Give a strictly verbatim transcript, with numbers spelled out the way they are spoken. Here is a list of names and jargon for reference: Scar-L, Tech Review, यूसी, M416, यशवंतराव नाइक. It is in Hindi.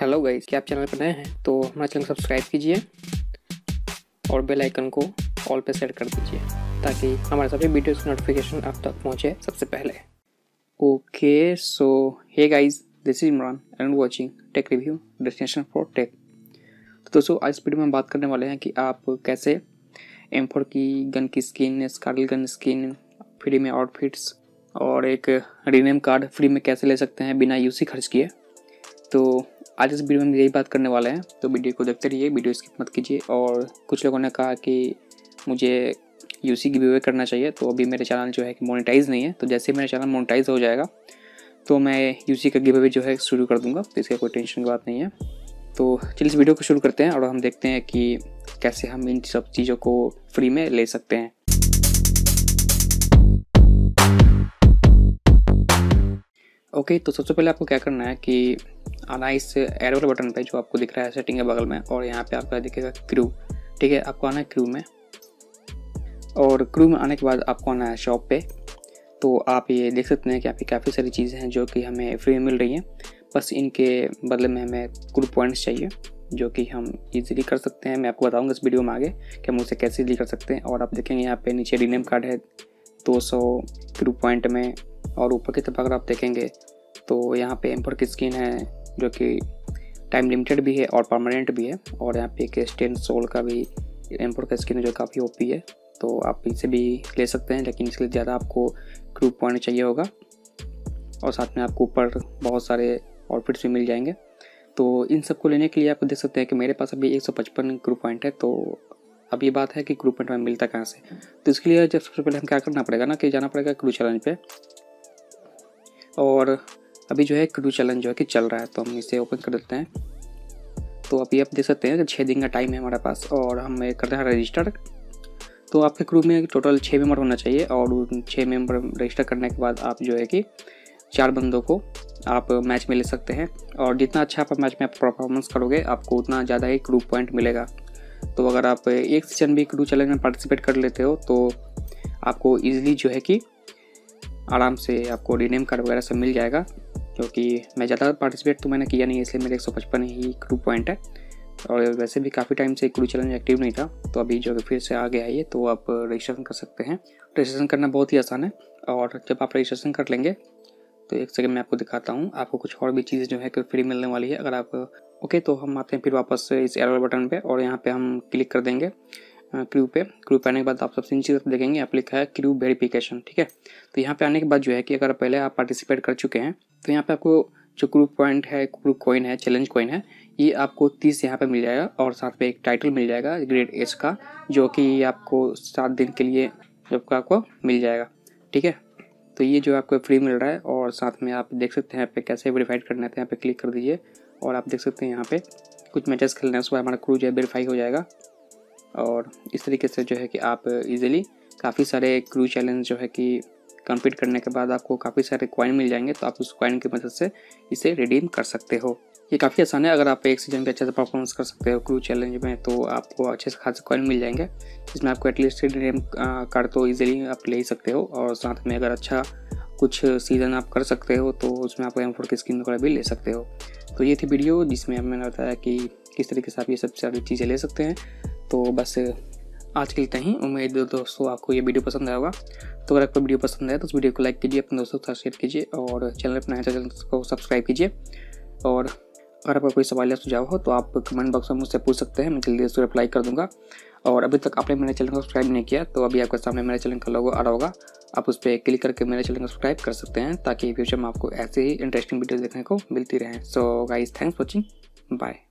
हेलो गाइस, क्या आप चैनल पर नए हैं तो हमारा चैनल सब्सक्राइब कीजिए और बेल आइकन को ऑल पे सेट कर दीजिए ताकि हमारे सभी वीडियोस की नोटिफिकेशन आप तक पहुंचे सबसे पहले। Okay so hey guys, this is Imran and watching tech review destination for tech. तो दोस्तों, आज इस वीडियो में हम बात करने वाले हैं कि आप कैसे एम फोर की गन की skin, SCAR L gun skin free में, आउटफिट्स और एक रीनेम कार्ड फ्री में कैसे ले सकते हैं बिना यूसी खर्च किए। तो आज इस वीडियो में हम यही बात करने वाले हैं, तो वीडियो को देखते रहिए, वीडियो स्किप मत कीजिए। और कुछ लोगों ने कहा कि मुझे यूसी गिव अवे करना चाहिए, तो अभी मेरे चैनल जो है कि मोनेटाइज नहीं है, तो जैसे मेरा चैनल मोनेटाइज हो जाएगा तो मैं यूसी का गिव अवे जो है शुरू कर दूंगा, तो इसका कोई टेंशन की बात नहीं है। तो चलिए इस वीडियो को शुरू करते हैं और हम देखते हैं कि कैसे हम इन सब चीज़ों को फ्री में ले सकते हैं। ओके okay, तो सबसे पहले आपको क्या करना है कि आना इस एरो वाले बटन पे जो आपको दिख रहा है सेटिंग के बगल में, और यहाँ पे आपका दिखेगा क्रू। ठीक है, आपको आना है क्रू में, और क्रू में आने के बाद आपको आना है शॉप पे। तो आप ये देख सकते हैं कि यहाँ पे काफ़ी सारी चीज़ें हैं जो कि हमें फ्री में मिल रही हैं, बस इनके बदले में हमें क्रू पॉइंट्स चाहिए जो कि हम इजीली कर सकते हैं। मैं आपको बताऊँगा इस वीडियो में आगे कि हम उसे कैसे इजीली कर सकते हैं। और आप देखेंगे यहाँ पर नीचे रीनेम कार्ड है दो सौ क्रू पॉइंट में, और ऊपर की तरफ अगर आप देखेंगे तो यहाँ पे एम फोर की स्किन है जो कि टाइम लिमिटेड भी है और परमानेंट भी है, और यहाँ पे एक स्टेन सोल का भी एम फोर का स्किन है जो काफ़ी ओपी है, तो आप इसे भी ले सकते हैं, लेकिन इसके लिए ज़्यादा आपको क्रू पॉइंट चाहिए होगा। और साथ में आपको ऊपर बहुत सारे आउटफिट्स भी मिल जाएंगे। तो इन सबको लेने के लिए आप देख सकते हैं कि मेरे पास अभी एक सौ पचपन क्रू पॉइंट है। तो अब ये बात है कि क्रू पॉइंट हमें मिलता कहाँ से, तो इसके लिए जब सबसे पहले हम क्या करना पड़ेगा ना कि जाना पड़ेगा क्रू चैलेंज पर, और अभी जो है क्रू चैलेंज जो है कि चल रहा है, तो हम इसे ओपन कर देते हैं। तो अभी आप देख सकते हैं कि छः दिन का टाइम है हमारे पास, और हम करते हैं रजिस्टर। तो आपके क्रू में टोटल छः मेंबर होना चाहिए, और उन छः मेंबर रजिस्टर करने के बाद आप जो है कि चार बंदों को आप मैच में ले सकते हैं, और जितना अच्छा आप मैच में परफॉर्मेंस करोगे आपको उतना ज़्यादा ही क्रू पॉइंट मिलेगा। तो अगर आप एक सीजन भी क्रू चैलेंज में पार्टिसिपेट कर लेते हो तो आपको ईजिली जो है कि आराम से आपको रीनेम कार्ड वगैरह सब मिल जाएगा, क्योंकि मैं ज़्यादा पार्टिसिपेट तो मैंने किया नहीं, इसलिए मेरे एक सौ पचपन ही क्रू पॉइंट है, और वैसे भी काफ़ी टाइम से क्रू चैलेंज एक्टिव नहीं था, तो अभी जो फिर से आ गया है ये। तो आप रजिस्ट्रेशन कर सकते हैं, रजिस्ट्रेशन करना बहुत ही आसान है, और जब आप रजिस्ट्रेशन कर लेंगे तो एक सेकेंड मैं आपको दिखाता हूँ, आपको कुछ और भी चीज़ जो है कि फ्री मिलने वाली है अगर आप। ओके, तो हम आते हैं फिर वापस इस एरो बटन पर, और यहाँ पर हम क्लिक कर देंगे क्रू पे। क्रू पे आने के बाद आप सबसे नीचे तरफ देखेंगे आप लिखा है क्रू वेरिफिकेशन। ठीक है, तो यहाँ पे आने के बाद जो है कि अगर पहले आप पार्टिसिपेट कर चुके हैं तो यहाँ पे आपको जो क्रू पॉइंट है, क्रू कॉइन है, चैलेंज कॉइन है, ये आपको तीस यहाँ पे मिल जाएगा, और साथ में एक टाइटल मिल जाएगा ग्रेड एस का जो कि आपको सात दिन के लिए जब का आपको मिल जाएगा। ठीक है, तो ये जो आपको फ्री मिल रहा है, और साथ में आप देख सकते हैं यहाँ पे कैसे वेरीफाइड करना है, यहाँ पे क्लिक कर दीजिए और आप देख सकते हैं यहाँ पे कुछ मैचेस खेलना है, उसके बाद हमारा क्रू जो है वेरीफाई हो जाएगा। और इस तरीके से जो है कि आप इजीली काफ़ी सारे क्रू चैलेंज जो है कि कंप्लीट करने के बाद आपको काफ़ी सारे कॉइन मिल जाएंगे, तो आप उस कॉइन की मदद से इसे रिडीम कर सकते हो। ये काफ़ी आसान है, अगर आप एक सीजन पे अच्छे से परफॉर्मेंस कर सकते हो क्रू चैलेंज में तो आपको अच्छे से खास कॉइन मिल जाएंगे, जिसमें आपको एटलीस्ट रिडीम कार्ड तो ईजिली आप ले ही सकते हो, और साथ में अगर अच्छा कुछ सीज़न आप कर सकते हो तो उसमें आप एम फोर की स्किन वगैरह भी ले सकते हो। तो ये थी वीडियो जिसमें मैंने बताया कि किस तरीके से आप ये सब सारी चीज़ें ले सकते हैं। तो बस आज के लिए इतना ही। उम्मीद है दोस्तों आपको ये वीडियो पसंद आएगा, तो अगर आपको वीडियो पसंद आए तो उस वीडियो को लाइक कीजिए, अपने दोस्तों के साथ शेयर कीजिए, और चैनल पर नया चैनल को सब्सक्राइब कीजिए। और अगर आपका कोई सवाल या सुझाव हो तो आप कमेंट बॉक्स में मुझसे पूछ सकते हैं, मैं जल्दी से रिप्लाई कर दूंगा। और अभी तक आपने मेरे चैनल को सब्सक्राइब नहीं किया तो अभी आपके सामने मेरे चैनल का लोगो आ रहा होगा, आप उस पर क्लिक करके मेरे चैनल को सब्सक्राइब कर सकते हैं ताकि फ्यूचर में आपको ऐसे ही इंटरेस्टिंग वीडियो देखने को मिलती रहें। So guys, thanks watching, bye.